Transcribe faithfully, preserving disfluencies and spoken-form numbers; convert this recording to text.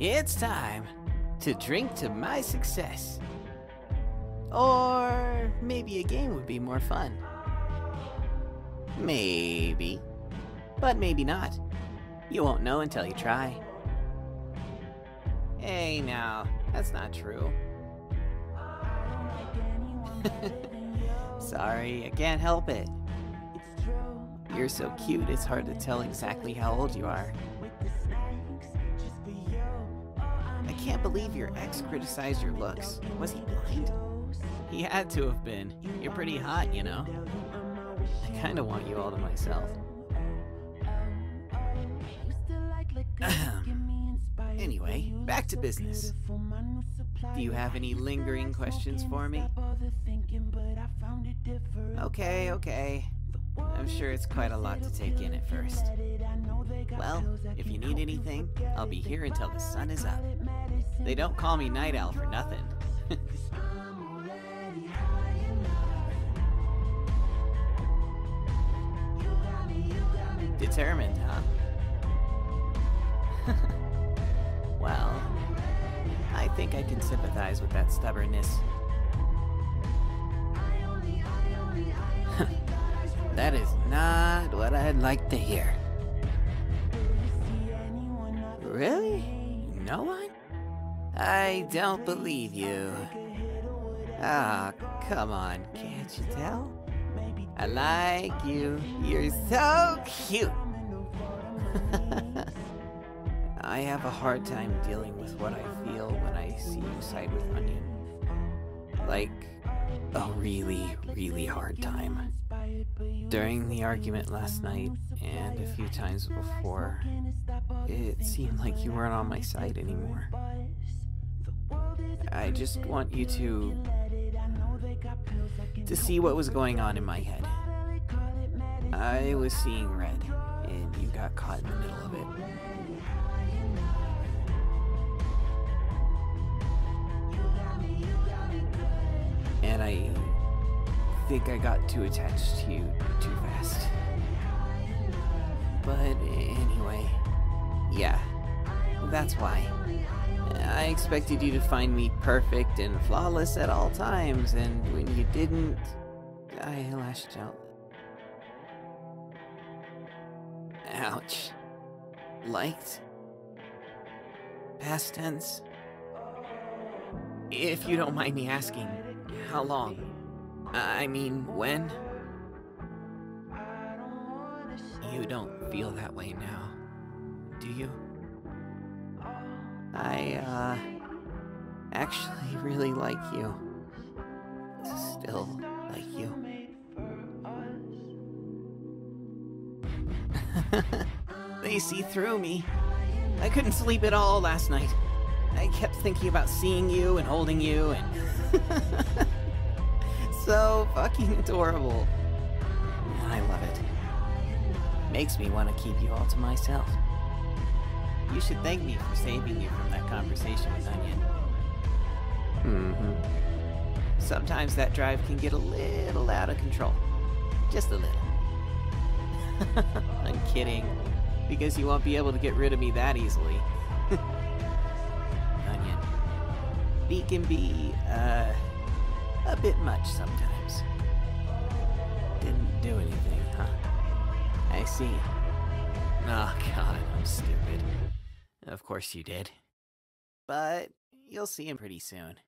It's time to drink to my success. Or maybe a game would be more fun. Maybe. But maybe not. You won't know until you try. Hey now, that's not true. Sorry, I can't help it. You're so cute, it's hard to tell exactly how old you are. I can't believe your ex criticized your looks. Was he blind? He had to have been. You're pretty hot, you know. I kinda want you all to myself. Anyway, back to business. Do you have any lingering questions for me? Okay, okay. I'm sure it's quite a lot to take in at first. Well, if you need anything, I'll be here until the sun is up. They don't call me Night Owl for nothing. Determined, huh? Well, I think I can sympathize with that stubbornness. That is not what I'd like to hear. Really? No one? I don't believe you. Ah, oh, come on, can't you tell? I like you. You're so cute. I have a hard time dealing with what I feel when I see you side with Onion. Like, a really, really hard time. During the argument last night, and a few times before, it seemed like you weren't on my side anymore. I just want you to... to see what was going on in my head. I was seeing red, and you got caught in the middle of it. And I... I think I got too attached to you too fast. But anyway, yeah, that's why. I expected you to find me perfect and flawless at all times, and when you didn't, I lashed out. Ouch. Liked? Past tense? If you don't mind me asking, how long? I mean, when? You don't feel that way now, do you? I, uh, actually really like you. Still like you. They see through me. I couldn't sleep at all last night. I kept thinking about seeing you and holding you and... So fucking adorable. I love it. Makes me want to keep you all to myself. You should thank me for saving you from that conversation with Onion. Mm-hmm. Sometimes that drive can get a little out of control. Just a little. I'm kidding. Because you won't be able to get rid of me that easily. Onion. We can be, uh... a bit much sometimes. Didn't do anything, huh? I see. Oh god, I'm stupid. Of course you did. But you'll see him pretty soon.